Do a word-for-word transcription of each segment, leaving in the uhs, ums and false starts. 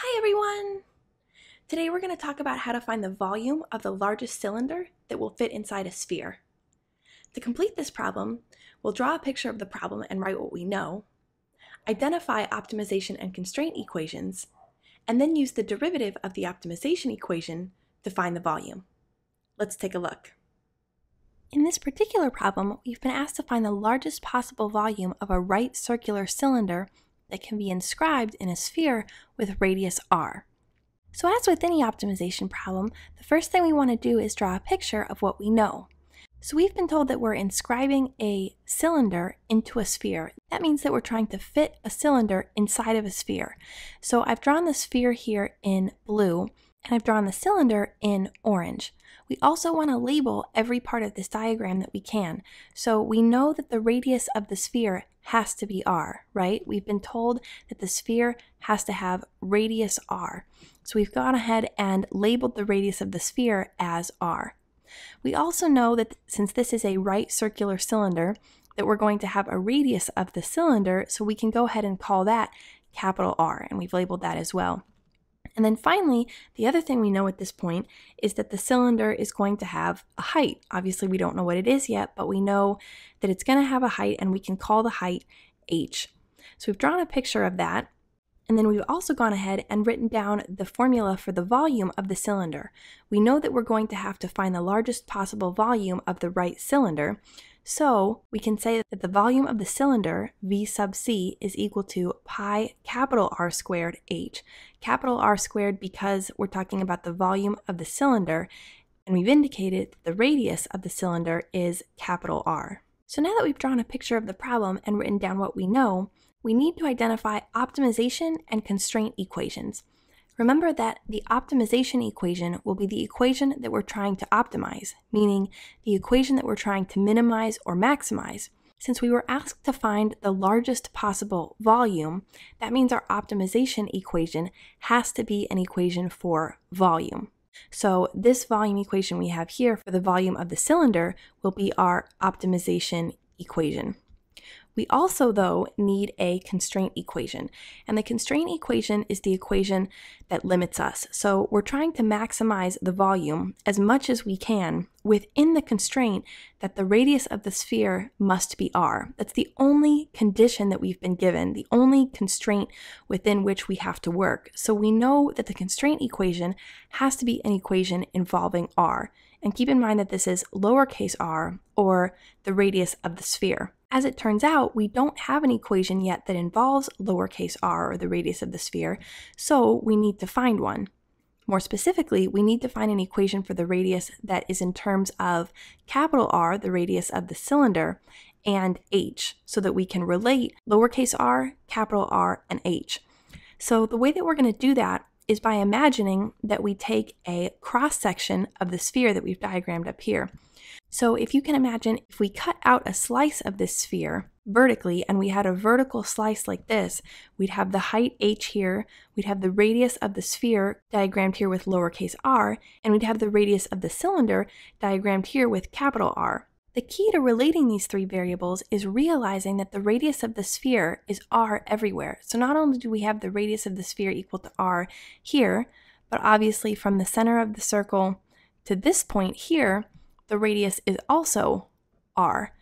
Hi everyone! Today we're going to talk about how to find the volume of the largest cylinder that will fit inside a sphere. To complete this problem, we'll draw a picture of the problem and write what we know, identify optimization and constraint equations, and then use the derivative of the optimization equation to find the volume. Let's take a look. In this particular problem, we've been asked to find the largest possible volume of a right circular cylinder that can be inscribed in a sphere with radius r. So as with any optimization problem, the first thing we want to do is draw a picture of what we know. So we've been told that we're inscribing a cylinder into a sphere. That means that we're trying to fit a cylinder inside of a sphere. So I've drawn the sphere here in blue, and I've drawn the cylinder in orange. We also want to label every part of this diagram that we can. So we know that the radius of the sphere has to be r, right? We've been told that the sphere has to have radius r. So we've gone ahead and labeled the radius of the sphere as r. We also know that since this is a right circular cylinder, that we're going to have a radius of the cylinder, so we can go ahead and call that capital R, and we've labeled that as well. And then finally, the other thing we know at this point is that the cylinder is going to have a height. Obviously, we don't know what it is yet, but we know that it's going to have a height, and we can call the height h. So we've drawn a picture of that, and then we've also gone ahead and written down the formula for the volume of the cylinder. We know that we're going to have to find the largest possible volume of the right cylinder, so we can say that the volume of the cylinder, V sub c, is equal to pi capital R squared h. Capital R squared because we're talking about the volume of the cylinder, and we've indicated that the radius of the cylinder is capital R. So now that we've drawn a picture of the problem and written down what we know, we need to identify optimization and constraint equations. Remember that the optimization equation will be the equation that we're trying to optimize, meaning the equation that we're trying to minimize or maximize. Since we were asked to find the largest possible volume, that means our optimization equation has to be an equation for volume. So this volume equation we have here for the volume of the cylinder will be our optimization equation. We also, though, need a constraint equation, and the constraint equation is the equation that limits us. So we're trying to maximize the volume as much as we can within the constraint that the radius of the sphere must be r. That's the only condition that we've been given, the only constraint within which we have to work. So we know that the constraint equation has to be an equation involving r. And keep in mind that this is lowercase r, or the radius of the sphere. As it turns out, we don't have an equation yet that involves lowercase r, or the radius of the sphere, so we need to find one. More specifically, we need to find an equation for the radius that is in terms of capital R, the radius of the cylinder, and h, so that we can relate lowercase r, capital R, and h. So the way that we're going to do that is by imagining that we take a cross-section of the sphere that we've diagrammed up here. So if you can imagine, if we cut out a slice of this sphere vertically, and we had a vertical slice like this, we'd have the height h here, we'd have the radius of the sphere diagrammed here with lowercase r, and we'd have the radius of the cylinder diagrammed here with capital R. The key to relating these three variables is realizing that the radius of the sphere is r everywhere. So not only do we have the radius of the sphere equal to r here, but obviously from the center of the circle to this point here, the radius is also r.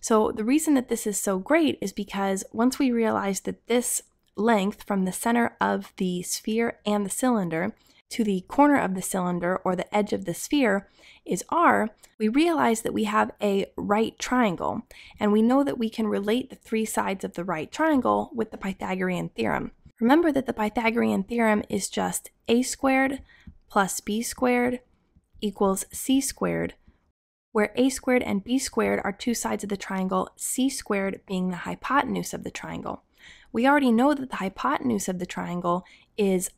So the reason that this is so great is because once we realize that this length from the center of the sphere and the cylinder to the corner of the cylinder, or the edge of the sphere, is r, we realize that we have a right triangle, and we know that we can relate the three sides of the right triangle with the Pythagorean theorem. Remember that the Pythagorean theorem is just a squared plus b squared equals c squared, where a squared and b squared are two sides of the triangle, c squared being the hypotenuse of the triangle. We already know that the hypotenuse of the triangle is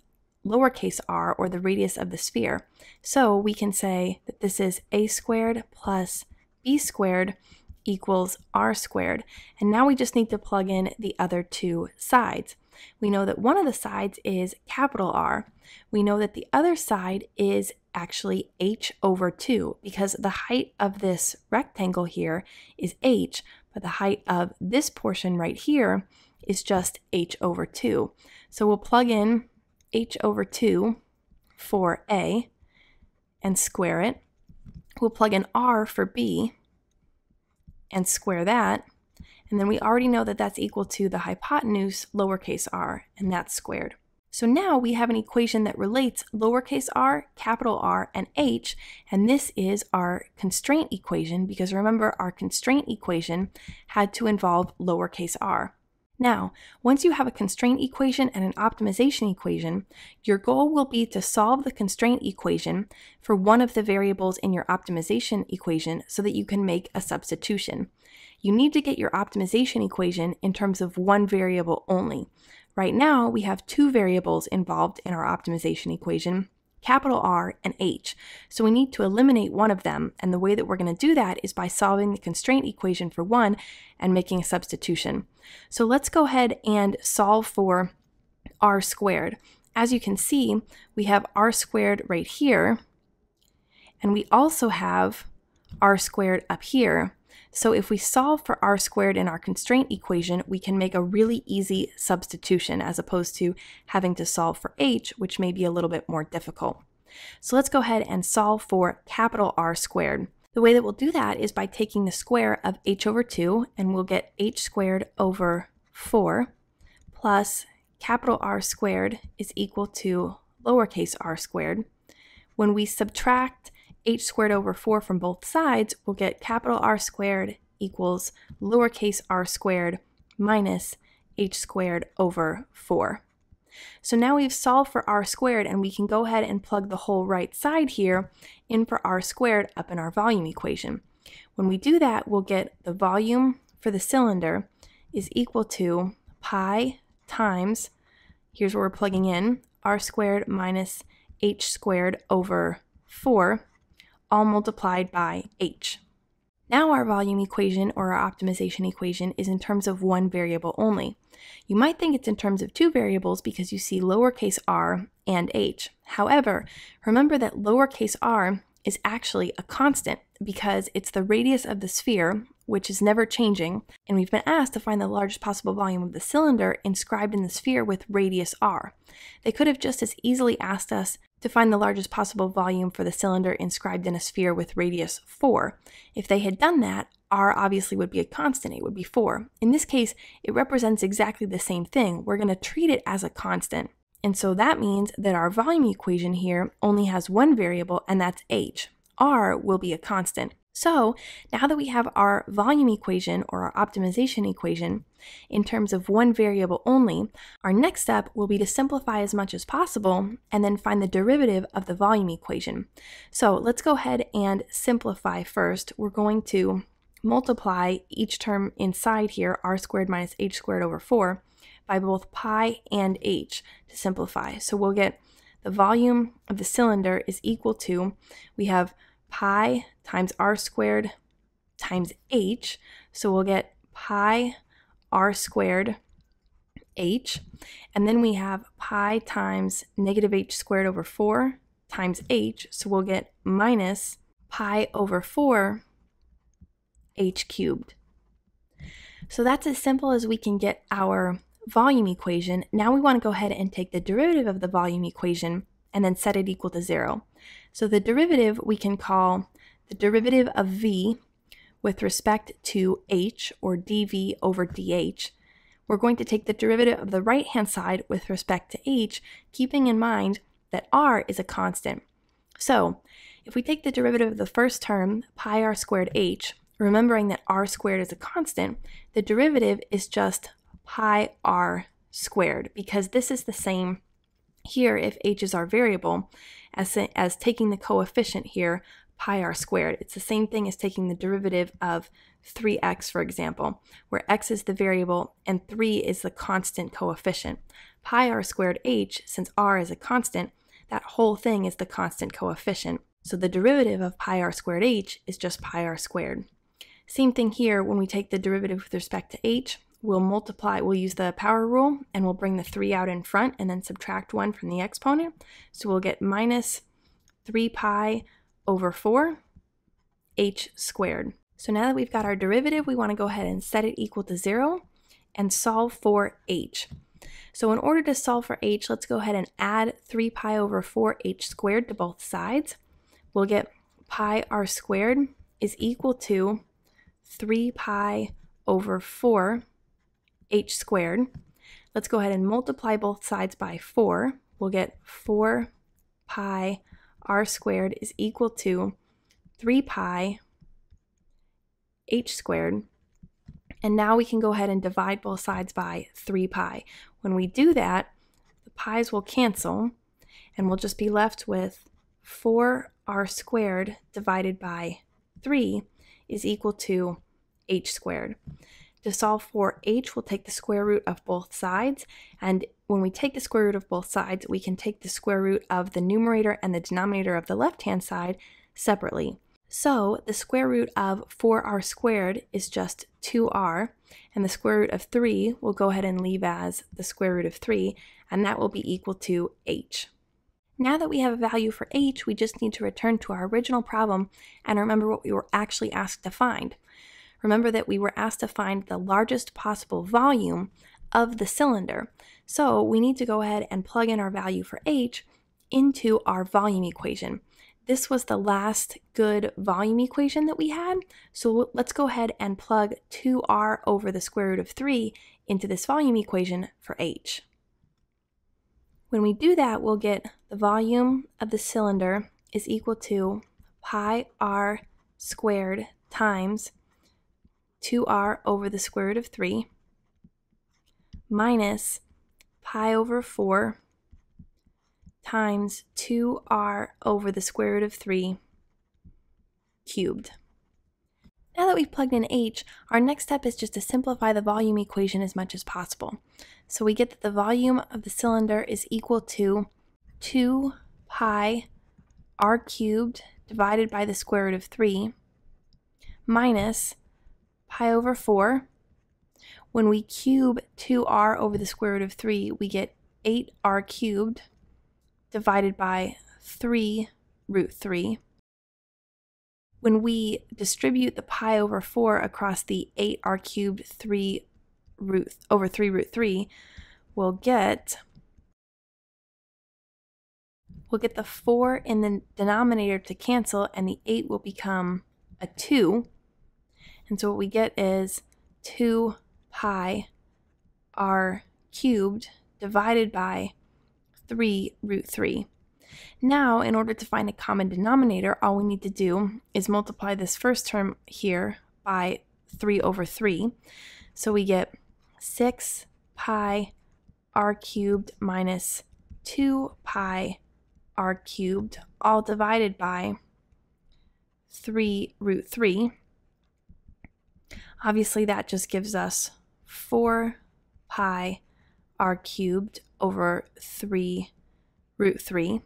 lowercase r, or the radius of the sphere. So we can say that this is a squared plus b squared equals r squared. And now we just need to plug in the other two sides. We know that one of the sides is capital R. We know that the other side is actually h over two, because the height of this rectangle here is h, but the height of this portion right here is just h over two. So we'll plug in h over two for A and square it. We'll plug in R for B and square that. And then we already know that that's equal to the hypotenuse lowercase r, and that's squared. So now we have an equation that relates lowercase r, capital R, and h, and this is our constraint equation, because remember our constraint equation had to involve lowercase r. Now, once you have a constraint equation and an optimization equation, your goal will be to solve the constraint equation for one of the variables in your optimization equation so that you can make a substitution. You need to get your optimization equation in terms of one variable only. Right now, we have two variables involved in our optimization equation, capital R and H. So we need to eliminate one of them, and the way that we're going to do that is by solving the constraint equation for one and making a substitution. So let's go ahead and solve for R squared. As you can see, we have R squared right here, and we also have R squared up here. So if we solve for R squared in our constraint equation, we can make a really easy substitution as opposed to having to solve for H, which may be a little bit more difficult. So let's go ahead and solve for capital R squared. The way that we'll do that is by taking the square of H over two, and we'll get H squared over four plus capital R squared is equal to lowercase r squared. When we subtract h squared over four from both sides, we'll get capital R squared equals lowercase r squared minus h squared over four. So now we've solved for r squared, and we can go ahead and plug the whole right side here in for r squared up in our volume equation. When we do that, we'll get the volume for the cylinder is equal to pi times, here's what we're plugging in, r squared minus h squared over four, all multiplied by h. Now our volume equation, or our optimization equation, is in terms of one variable only. You might think it's in terms of two variables because you see lowercase r and h. However, remember that lowercase r is actually a constant because it's the radius of the sphere, which is never changing, and we've been asked to find the largest possible volume of the cylinder inscribed in the sphere with radius r. They could have just as easily asked us to find the largest possible volume for the cylinder inscribed in a sphere with radius four. If they had done that, r obviously would be a constant, it would be four. In this case, it represents exactly the same thing. We're going to treat it as a constant. And so that means that our volume equation here only has one variable, and that's h. r will be a constant. So now that we have our volume equation, or our optimization equation, in terms of one variable only, our next step will be to simplify as much as possible and then find the derivative of the volume equation. So let's go ahead and simplify first. We're going to multiply each term inside here, r squared minus h squared over four, by both pi and h to simplify. So we'll get the volume of the cylinder is equal to, we have pi times r squared times h, so we'll get pi r squared h, and then we have pi times negative h squared over four times h, so we'll get minus pi over four h cubed. So that's as simple as we can get our volume equation. Now we want to go ahead and take the derivative of the volume equation and then set it equal to zero. So the derivative we can call the derivative of v with respect to h, or dv over dh. We're going to take the derivative of the right hand side with respect to h, keeping in mind that r is a constant. So if we take the derivative of the first term, pi r squared h, remembering that r squared is a constant, the derivative is just pi r squared, because this is the same here, if h is our variable, as, as taking the coefficient here, pi r squared. It's the same thing as taking the derivative of three x, for example, where x is the variable and three is the constant coefficient. Pi r squared h, since r is a constant, that whole thing is the constant coefficient. So the derivative of pi r squared h is just pi r squared. Same thing here, when we take the derivative with respect to h, we'll multiply, we'll use the power rule, and we'll bring the three out in front and then subtract one from the exponent. So we'll get minus three pi over four h squared. So now that we've got our derivative, we want to go ahead and set it equal to zero and solve for h. So in order to solve for h, let's go ahead and add three pi over four h squared to both sides. We'll get pi r squared is equal to three pi over four h squared. Let's go ahead and multiply both sides by four. We'll get four pi r squared is equal to three pi h squared. And now we can go ahead and divide both sides by three pi. When we do that, the pi's will cancel, and we'll just be left with four r squared divided by three is equal to h squared. To solve for h, we'll take the square root of both sides, and when we take the square root of both sides, we can take the square root of the numerator and the denominator of the left-hand side separately. So the square root of four r squared is just two r, and the square root of three we'll go ahead and leave as the square root of three, and that will be equal to h. Now that we have a value for h, we just need to return to our original problem and remember what we were actually asked to find. Remember that we were asked to find the largest possible volume of the cylinder. So we need to go ahead and plug in our value for h into our volume equation. This was the last good volume equation that we had, so let's go ahead and plug two r over the square root of three into this volume equation for h. When we do that, we'll get the volume of the cylinder is equal to pi r squared times two r over the square root of three minus pi over four times two r over the square root of three cubed. Now that we've plugged in h, our next step is just to simplify the volume equation as much as possible. So we get that the volume of the cylinder is equal to two pi r cubed divided by the square root of three minus pi over four. When we cube two r over the square root of three, we get eight r cubed divided by three root three. When we distribute the pi over four across the eight r cubed three root over three root three, we'll get we'll get the four in the denominator to cancel, and the eight will become a two. And so what we get is two pi r cubed divided by three root three. Now, in order to find a common denominator, all we need to do is multiply this first term here by three over three. So we get six pi r cubed minus two pi r cubed, all divided by three root three. Obviously, that just gives us four pi r cubed over three root three.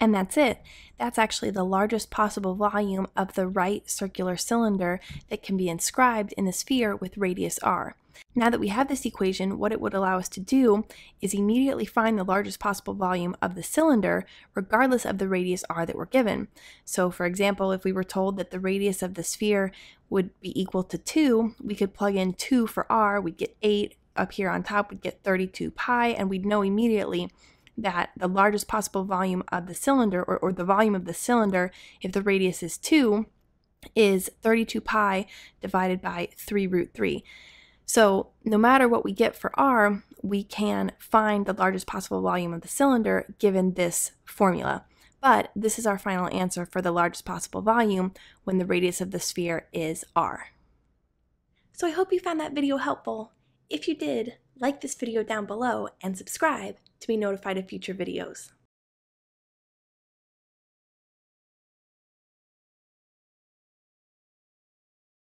And that's it. That's actually the largest possible volume of the right circular cylinder that can be inscribed in the sphere with radius r. Now that we have this equation, what it would allow us to do is immediately find the largest possible volume of the cylinder, regardless of the radius r that we're given. So for example, if we were told that the radius of the sphere would be equal to two, we could plug in two for r, we'd get eight, up here on top we'd get thirty-two pi, and we'd know immediately that the largest possible volume of the cylinder, or, or the volume of the cylinder, if the radius is two, is thirty-two pi divided by three root three. So no matter what we get for r, we can find the largest possible volume of the cylinder given this formula. But this is our final answer for the largest possible volume when the radius of the sphere is r. So I hope you found that video helpful. If you did, like this video down below and subscribe to be notified of future videos.